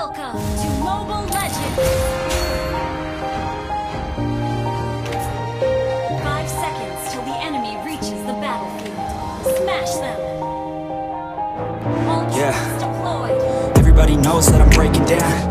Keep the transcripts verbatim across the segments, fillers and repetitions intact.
Welcome to Mobile Legends! Five seconds till the enemy reaches the battlefield. Smash them! All troops yeah. deployed! Everybody knows that I'm breaking down.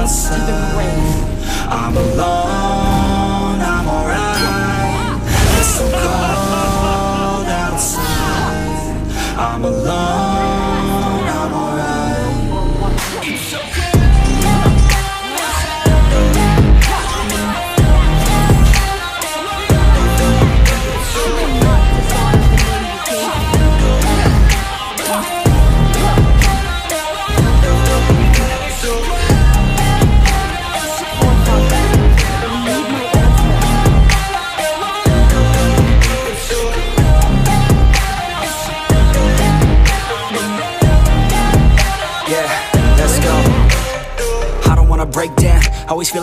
To the grave. I'm alone, I'm alright. It's so cold outside. I'm alone, I'm alright. It's so cold. Break down. I always feel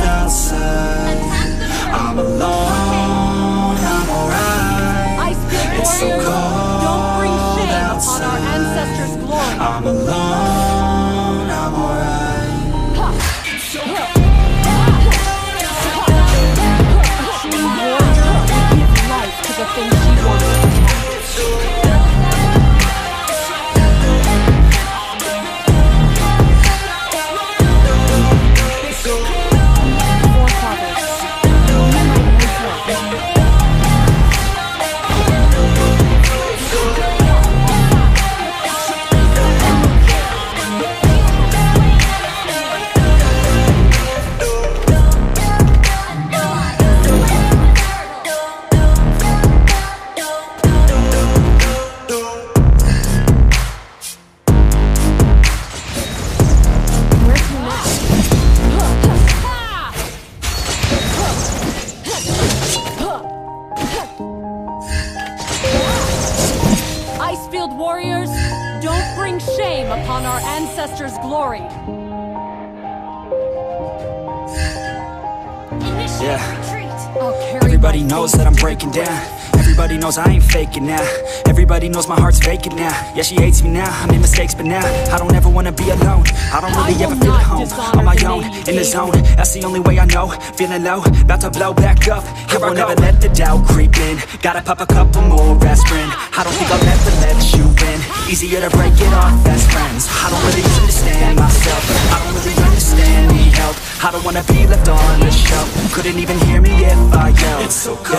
outside. I'm alone, I'm alright. It's so cold outside. I'm alone, I'm alright. It's so cold. She warned her to give life to the things she wanted. Warriors, don't bring shame upon our ancestors' glory. Yeah. Everybody knows that I'm breaking down. Everybody knows I ain't faking now. Everybody knows my heart's vacant now. Yeah, she hates me now, I made mistakes but now I don't ever wanna be alone. I don't really I ever feel at home. On my own, in the zone, that's the only way I know. Feeling low, about to blow back up. Here I won't ever let the doubt creep in. Gotta pop a couple more aspirin. I don't think I'll ever let you in. Easier to break it off as friends. I don't really understand myself. I don't really understand, need help. I don't wanna be left on the shelf. Couldn't even hear me if I yelled. It's so cold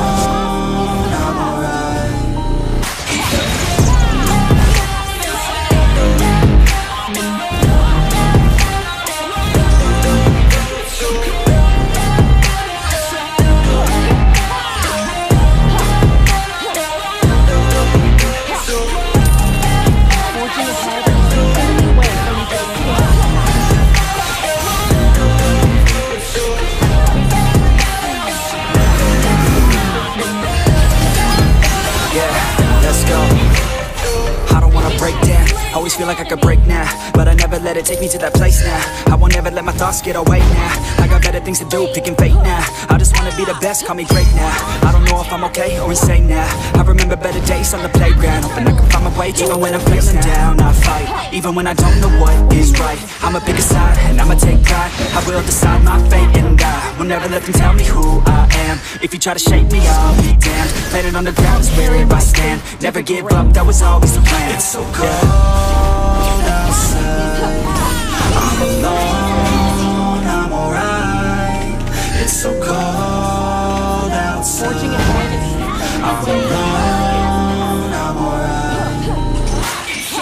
Always feel like I could break now, but I never let it take me to that place now. I won't ever let my thoughts get away now. I got better things to do, picking fate now. I just wanna be the best, call me great now. I don't know if I'm okay or insane now. I remember better days on the playground. Hoping I can find my way even when I'm feeling down. I fight, even when I don't know what is right. I'ma pick a side and I'ma take pride. I will decide my fate and die. Will never let them tell me who I am. If you try to shape me, I'll be damned. Planet on the ground is where I stand. Never give up, that was always the plan. It's so cold outside, I'm alone, I'm alright. It's so cold outside, I'm alone, I'm alright. It's so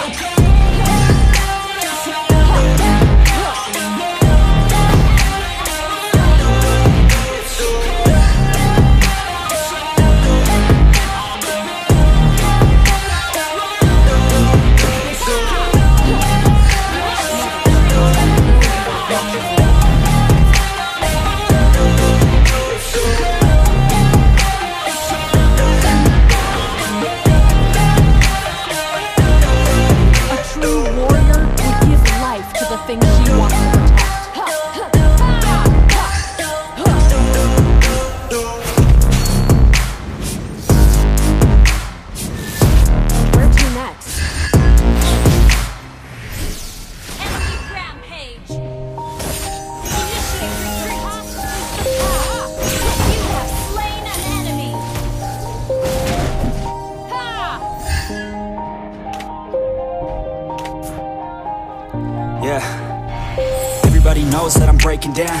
breaking down.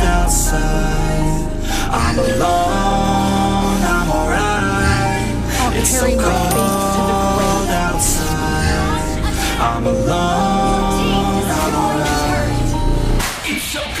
outside, I'm alone, I'm alright. It's so cold outside, I'm alone, I'm alright. It's so cold.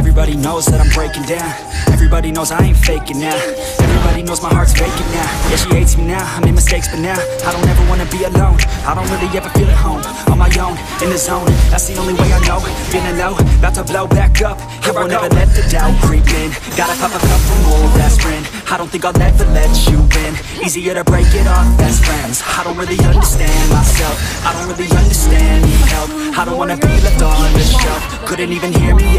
Everybody knows that I'm breaking down. Everybody knows I ain't faking now. Everybody knows my heart's faking now. Yeah, she hates me now. I made mistakes, but now I don't ever wanna be alone. I don't really ever feel at home. On my gone, in the zone, that's the only way I know. Feeling low, about to blow back up, here I won't ever let the doubt creep in. Gotta pop a couple more aspirin, I don't think I'll ever let you in. Easier to break it off best friends, I don't really understand myself, I don't really understand, need help. I don't wanna be left on the shelf, couldn't even hear me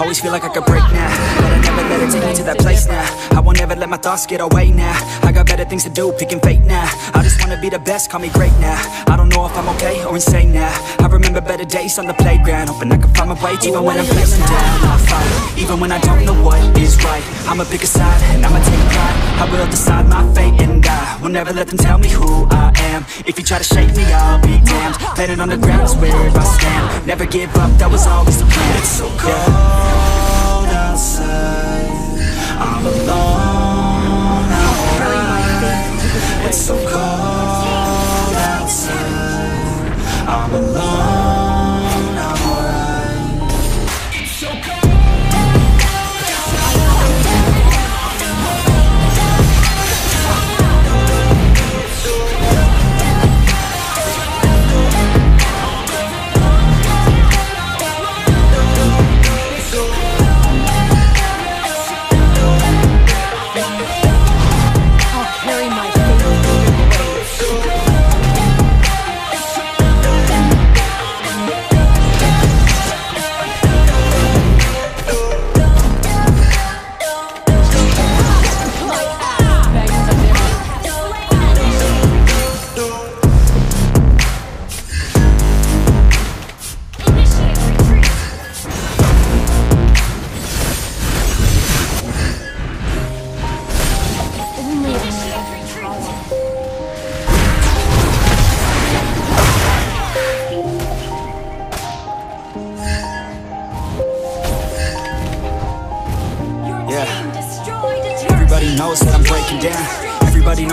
Always feel like I could break now, but I never let it take me to that place now. I won't ever let my thoughts get away now. I got better things to do, picking fate now. I just wanna be the best, call me great now. I don't know if I'm okay or insane now. I remember better days on the playground, hoping I can find my way even when I'm facing down. I fight, even when I don't know what is right. I'ma pick a side and I'ma take pride. I will decide my fate and die. Will never let them tell me who I am. If you try to shake me, I'll be damned. Planet on the ground is where I stand. Never give up, that was always the plan. It's so cold outside, I'm alone, I'm alright. It's so cold outside, I'm alone.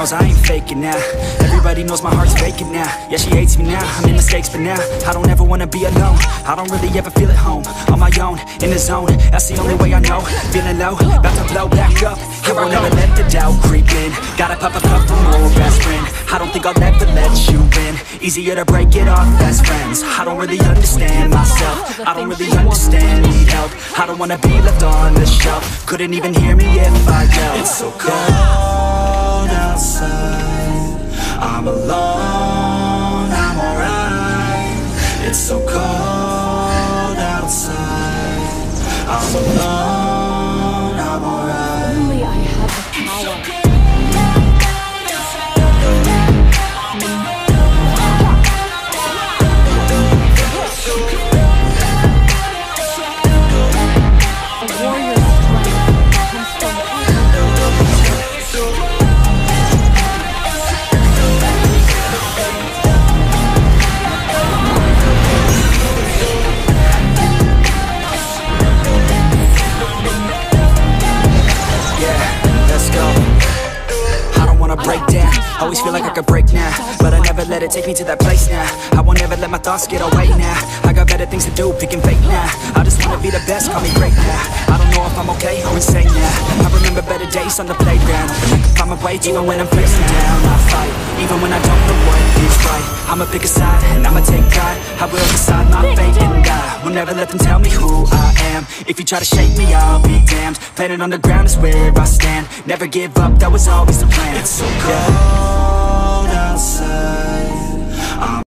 I ain't faking now. Everybody knows my heart's faking now. Yeah, she hates me now, I made mistakes, but now I don't ever wanna be alone. I don't really ever feel at home. On my own, in the zone, that's the only way I know. Feeling low, about to blow back up. Here I won't ever let the doubt creep in. Gotta pop a couple more aspirin, I don't think I'll ever let you in. Easier to break it off best friends, I don't really understand myself, I don't really understand, need help. I don't wanna be left on the shelf, couldn't even hear me if I yelled. It's so cold outside, I'm alone, I'm alright. It's so cold outside, I'm alone, I'm alright. Only I have the power. Always feel like I could break now, but I never let it take me to that place now. I won't ever let my thoughts get away now. I got better things to do, picking fate now. I just wanna be the best, call me great now. I don't know if I'm okay or insane now. I remember better days on the playground. Find my way even when I'm facing down. I fight, even when I don't know what is right. I'ma pick a side, and I'ma take pride. I will decide my fate and die. Will never let them tell me who I am. If you try to shake me, I'll be damned. Planet on the ground is where I stand. Never give up, that was always the plan. It's so cold outside.